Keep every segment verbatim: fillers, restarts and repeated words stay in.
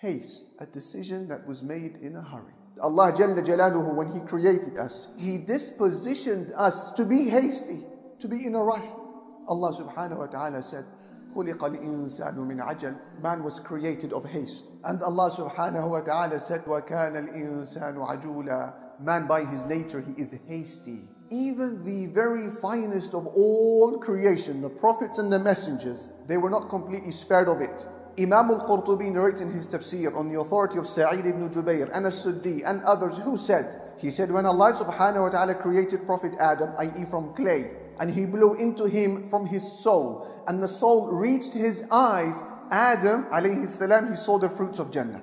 haste, a decision that was made in a hurry. Allah Jalla Jalaluhu, when He created us, He dispositioned us to be hasty, to be in a rush. Allah Subh'anaHu Wa Ta-A'la said, "Khuliqa l-insanu min ajal." Man was created of haste. And Allah Subh'anaHu Wa Ta-A'la said, "Wa kana l-insanu ajula." Man by his nature, he is hasty. Even the very finest of all creation, the prophets and the messengers, they were not completely spared of it. Imam al-Qurtubi narrates in his Tafsir on the authority of Sa'id ibn Jubayr and As-Suddi and others who said, he said, when Allah Subh'anaHu Wa Ta-A'la created Prophet Adam, that is from clay, and He blew into him from his soul, and the soul reached his eyes, Adam, alayhi salam, he saw the fruits of Jannah.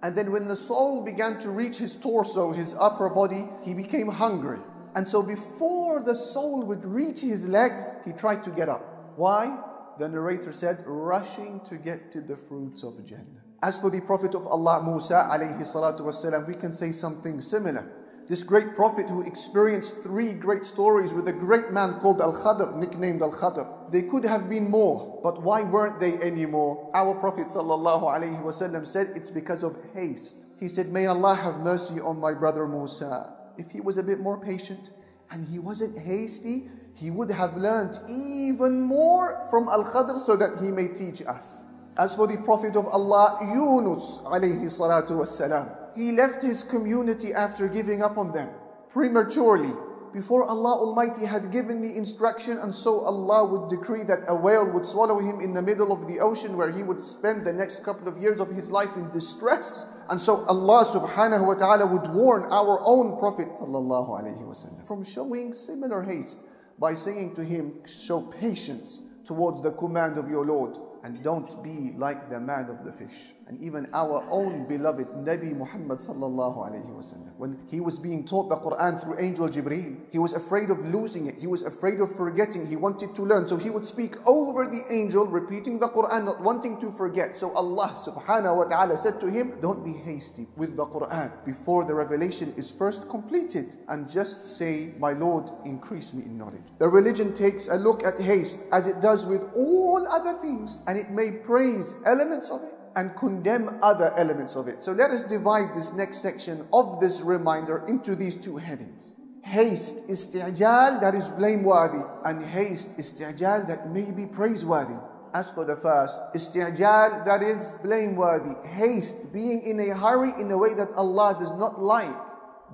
And then when the soul began to reach his torso, his upper body, he became hungry. And so before the soul would reach his legs, he tried to get up. Why? The narrator said, rushing to get to the fruits of Jannah. As for the Prophet of Allah, Musa, alayhi salatu wasalam, we can say something similar. This great Prophet who experienced three great stories with a great man called al-Khadr, nicknamed al-Khadr. They could have been more, but why weren't they anymore? Our Prophet sallallahu alayhi wasallam said, it's because of haste. He said, may Allah have mercy on my brother Musa. If he was a bit more patient and he wasn't hasty, he would have learned even more from Al-Khadr so that he may teach us. As for the Prophet of Allah, Yunus alayhi salatu wasalam, he left his community after giving up on them prematurely, before Allah Almighty had given the instruction, and so Allah would decree that a whale would swallow him in the middle of the ocean, where he would spend the next couple of years of his life in distress. And so Allah Subh'anaHu Wa Ta-A'la would warn our own Prophet sallallahu alayhi wasallam from showing similar haste by saying to him, show patience towards the command of your Lord, and don't be like the man of the fish. And even our own beloved Nabi Muhammad sallallahu alayhi wasallam, when he was being taught the Quran through angel Jibreel, he was afraid of losing it. He was afraid of forgetting. He wanted to learn. So he would speak over the angel, repeating the Quran, not wanting to forget. So Allah Subh'anaHu Wa Ta-A'la said to him, don't be hasty with the Quran before the revelation is first completed, and just say, my Lord, increase me in knowledge. The religion takes a look at haste as it does with all other things, and it may praise elements of it and condemn other elements of it. So let us divide this next section of this reminder into these two headings. Haste, isti'jāl, that is blameworthy, and haste, isti'jāl, that may be praiseworthy. As for the first, isti'jāl, that is blameworthy. Haste, being in a hurry in a way that Allah does not like.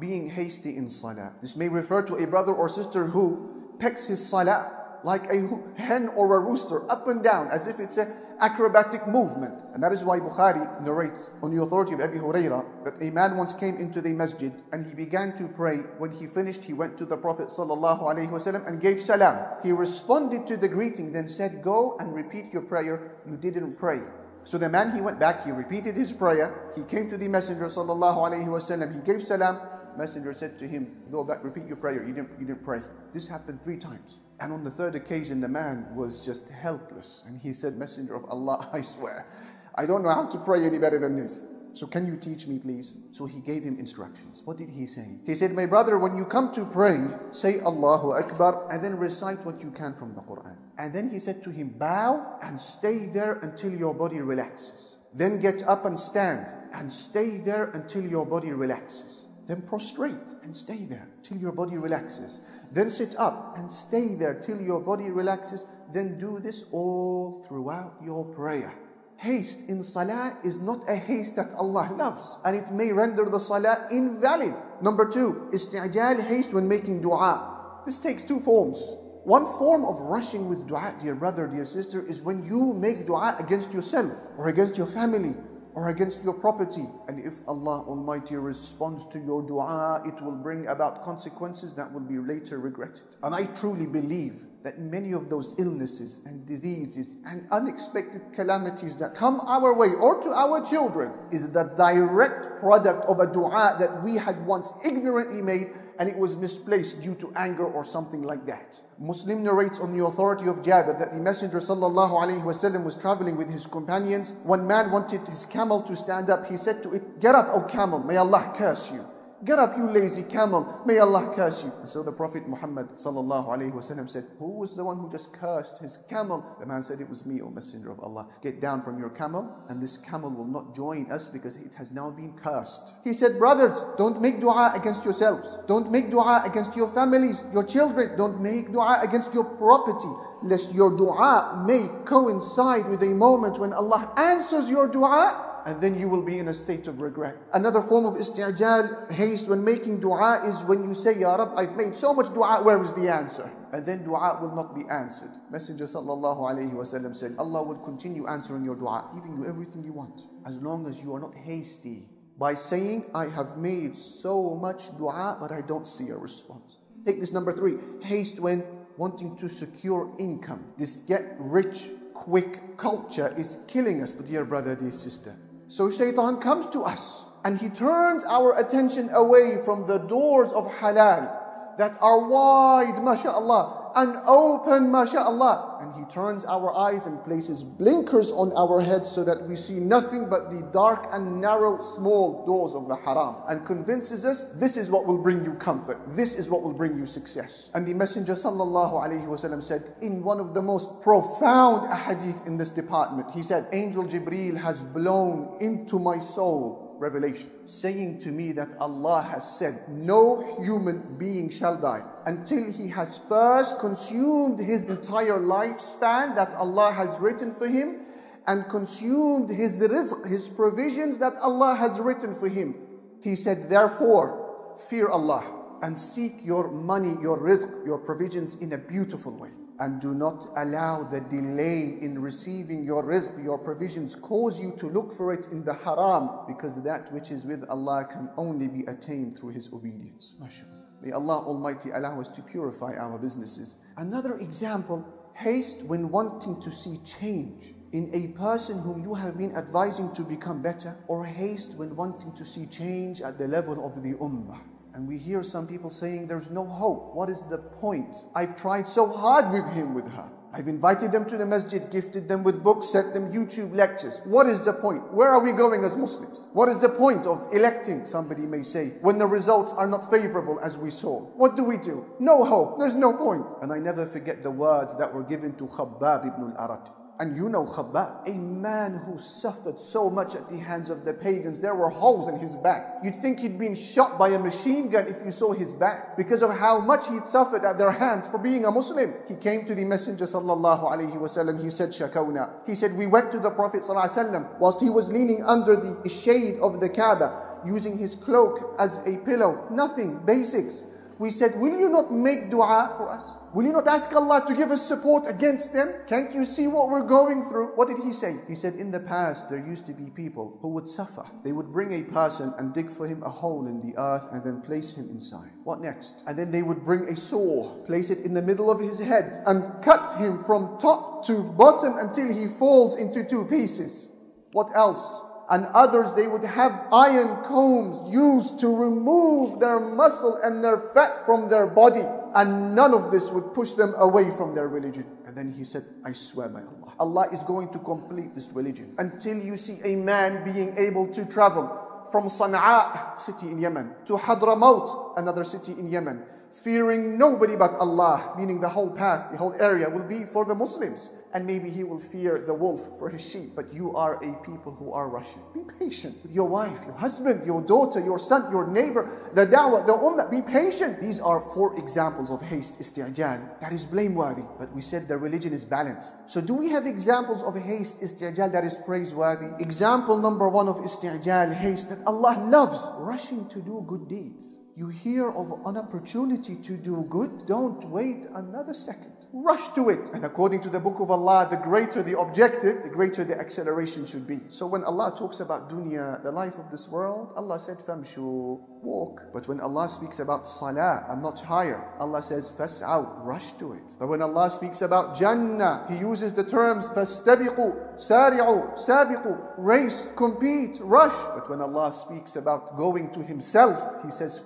Being hasty in salah. This may refer to a brother or sister who pecks his salah like a hen or a rooster, up and down, as if it's an acrobatic movement. And that is why Bukhari narrates on the authority of Abi Huraira that a man once came into the masjid and he began to pray. When he finished, he went to the Prophet ﷺ and gave salam. He responded to the greeting, then said, go and repeat your prayer. You didn't pray. So the man, he went back, he repeated his prayer. He came to the Messenger ﷺ, he gave salam. Messenger said to him, go back, repeat your prayer. You didn't, you didn't pray. This happened three times. And on the third occasion, the man was just helpless. And he said, Messenger of Allah, I swear, I don't know how to pray any better than this. So can you teach me, please? So he gave him instructions. What did he say? He said, my brother, when you come to pray, say Allahu Akbar, and then recite what you can from the Quran. And then he said to him, bow and stay there until your body relaxes. Then get up and stand and stay there until your body relaxes. Then prostrate and stay there till your body relaxes. Then sit up and stay there till your body relaxes. Then do this all throughout your prayer. Haste in salah is not a haste that Allah loves, and it may render the salah invalid. Number two, isti'jal, haste when making dua. This takes two forms. One form of rushing with dua, dear brother, dear sister, is when you make dua against yourself or against your family or against your property. And if Allah Almighty responds to your dua, it will bring about consequences that will be later regretted. And I truly believe that many of those illnesses and diseases and unexpected calamities that come our way or to our children is the direct product of a dua that we had once ignorantly made, and it was misplaced due to anger or something like that. Muslim narrates on the authority of Jabir that the Messenger ﷺ was traveling with his companions. One man wanted his camel to stand up. He said to it, get up, O camel, may Allah curse you. Get up, you lazy camel. May Allah curse you. And so the Prophet Muhammad sallallahu alayhi wasallam said, who was the one who just cursed his camel? The man said, it was me, O Messenger of Allah. Get down from your camel, and this camel will not join us because it has now been cursed. He said, brothers, don't make dua against yourselves. Don't make dua against your families, your children. Don't make dua against your property, lest your dua may coincide with a moment when Allah answers your dua, and then you will be in a state of regret. Another form of isti'jāl, haste when making dua, is when you say, Ya Rab, I've made so much dua, where is the answer? And then dua will not be answered. Messenger sallallahu alayhi wasallam said, Allah will continue answering your dua, giving you everything you want, as long as you are not hasty by saying, I have made so much dua, but I don't see a response. Take this number three, haste when wanting to secure income. This get rich quick culture is killing us, dear brother, dear sister. So Shaitan comes to us and he turns our attention away from the doors of halal that are wide, mashallah, and open, mashallah. And he turns our eyes and places blinkers on our heads so that we see nothing but the dark and narrow, small doors of the haram, and convinces us this is what will bring you comfort, this is what will bring you success. And the Messenger sallallahu alayhi wasallam said in one of the most profound ahadith in this department, he said, Angel Jibreel has blown into my soul revelation, saying to me that Allah has said, no human being shall die until he has first consumed his entire lifespan that Allah has written for him, and consumed his rizq, his provisions that Allah has written for him. He said, therefore, fear Allah and seek your money, your rizq, your provisions in a beautiful way. And do not allow the delay in receiving your rizq, your provisions, cause you to look for it in the haram, because that which is with Allah can only be attained through His obedience. Mashallah. May Allah Almighty allow us to purify our businesses. Another example, haste when wanting to see change in a person whom you have been advising to become better, or haste when wanting to see change at the level of the ummah. And we hear some people saying, there's no hope. What is the point? I've tried so hard with him, with her. I've invited them to the masjid, gifted them with books, sent them YouTube lectures. What is the point? Where are we going as Muslims? What is the point of electing, somebody may say, when the results are not favorable as we saw? What do we do? No hope. There's no point. And I never forget the words that were given to Khabbab ibn al-Arat. And you know Khabbab, a man who suffered so much at the hands of the pagans. There were holes in his back. You'd think he'd been shot by a machine gun if you saw his back, because of how much he'd suffered at their hands for being a Muslim. He came to the Messenger sallallahu alayhi wasallam. He said, Shakawna. He said, we went to the Prophet sallallahu alayhi wasallam whilst he was leaning under the shade of the Kaaba, using his cloak as a pillow. Nothing, basics. We said, will you not make dua for us? Will you not ask Allah to give us support against them? Can't you see what we're going through? What did he say? He said, in the past, there used to be people who would suffer. They would bring a person and dig for him a hole in the earth and then place him inside. What next? And then they would bring a saw, place it in the middle of his head, and cut him from top to bottom until he falls into two pieces. What else? And others, they would have iron combs used to remove their muscle and their fat from their body. And none of this would push them away from their religion. And then he said, I swear by Allah, Allah is going to complete this religion until you see a man being able to travel from Sana'a, city in Yemen, to Hadramaut, another city in Yemen, fearing nobody but Allah, meaning the whole path, the whole area will be for the Muslims. And maybe he will fear the wolf for his sheep. But you are a people who are rushing. Be patient with your wife, your husband, your daughter, your son, your neighbor, the da'wah, the ummah. Be patient. These are four examples of haste, isti'jāl, that is blameworthy. But we said the religion is balanced. So do we have examples of haste, isti'jāl, that is praiseworthy? Example number one of isti'jāl, haste, that Allah loves, rushing to do good deeds. You hear of an opportunity to do good, don't wait another second. Rush to it. And according to the book of Allah, the greater the objective, the greater the acceleration should be. So when Allah talks about dunya, the life of this world, Allah said, famshu, walk. But when Allah speaks about salah, a notch higher, Allah says, fas'aw, rush to it. But when Allah speaks about jannah, He uses the terms, fastabiqu, sari'u, sabiqu, race, compete, rush. But when Allah speaks about going to Himself, He says,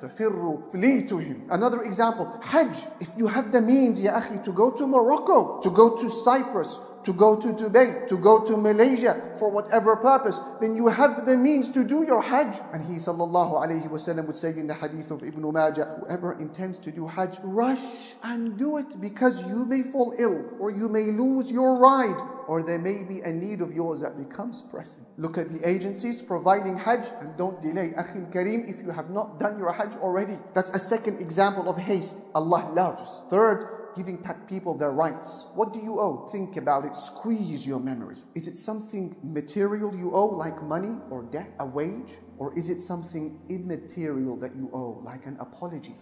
flee to Him. Another example, Hajj. If you have the means, ya akhi, to go to Morocco, to go to Cyprus, to go to Dubai, to go to Malaysia for whatever purpose, then you have the means to do your Hajj. And he sallallahu alayhi wasallam would say in the hadith of Ibn Majah, whoever intends to do Hajj, rush and do it, because you may fall ill, or you may lose your ride, or there may be a need of yours that becomes pressing. Look at the agencies providing Hajj, and don't delay. Akhil Kareem, if you have not done your Hajj already. That's a second example of haste. Allah loves. Third, giving people their rights. What do you owe? Think about it. Squeeze your memory. Is it something material you owe, like money or debt, a wage? Or is it something immaterial that you owe, like an apology?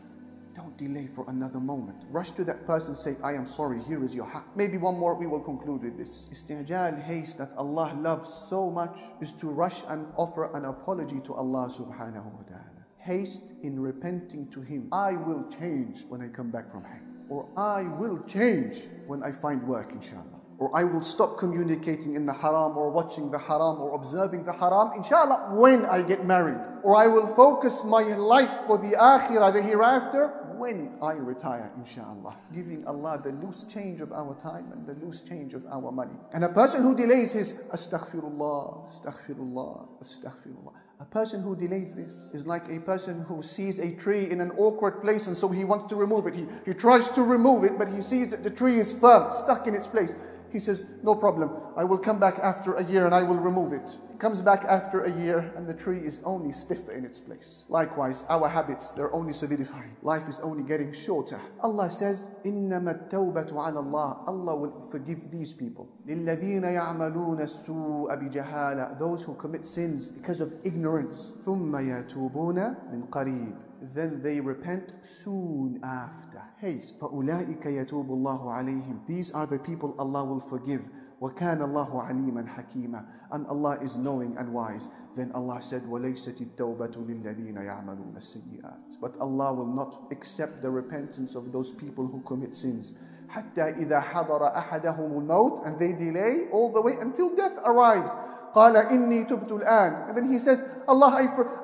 Don't delay for another moment. Rush to that person, say, I am sorry, here is your haqq. Maybe one more, we will conclude with this. Isti'jāl, haste that Allah loves so much, is to rush and offer an apology to Allah subhanahu wa ta'ala. Haste in repenting to Him. I will change when I come back from Hajj. Or I will change when I find work, inshallah. Or I will stop communicating in the haram, or watching the haram, or observing the haram, inshallah, when I get married. Or I will focus my life for the akhirah, the hereafter, when I retire, inshallah. Giving Allah the loose change of our time and the loose change of our money. And a person who delays his astaghfirullah, astaghfirullah, astaghfirullah. A person who delays this is like a person who sees a tree in an awkward place, and so he wants to remove it. He, he tries to remove it, but he sees that the tree is firm, stuck in its place. He says, no problem, I will come back after a year and I will remove it. He comes back after a year and the tree is only stiffer in its place. Likewise, our habits, they're only solidifying. Life is only getting shorter. Allah says, إِنَّمَا التَّوْبَةُ عَلَى اللَّهِ. Allah will forgive these people. لِلَّذِينَ يَعْمَلُونَ السُّوءَ بِجَهَالَةٍ. Those who commit sins because of ignorance. ثُمَّ يَتُوبُونَ مِنْ قَرِيبٍ. Then they repent soon after. Haste. فَأُولَٰئِكَ يَتُوبُ اللَّهُ عَلَيْهِمْ. These are the people Allah will forgive. Wa kana Allahu aliman hakima. And Allah is knowing and wise. Then Allah said, وَلَيْسَتِ التَّوْبَةُ لِلَّذِينَ يَعْمَلُونَ السَّيِّئَاتِ. But Allah will not accept the repentance of those people who commit sins. حَتَّى إِذَا حَضَرَ أَحَدَهُمُ الْمَوْتِ. And they delay all the way until death arrives. قَالَ إِنِّي تُبْتُ الْآنِ. And then he says, Allah,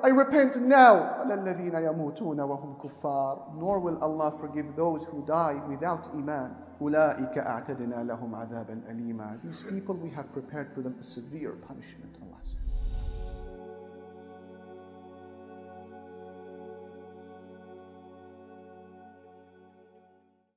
I, I repent now. الَّذِينَ يَمُوتُونَ وَهُمْ كُفَّارٌ. Nor will Allah forgive those who die without iman. أُولَٰئِكَ أَعْتَدْنَا لَهُمْ عَذَابًا أَلِيمًا. These people, we have prepared for them a severe punishment, Allah says.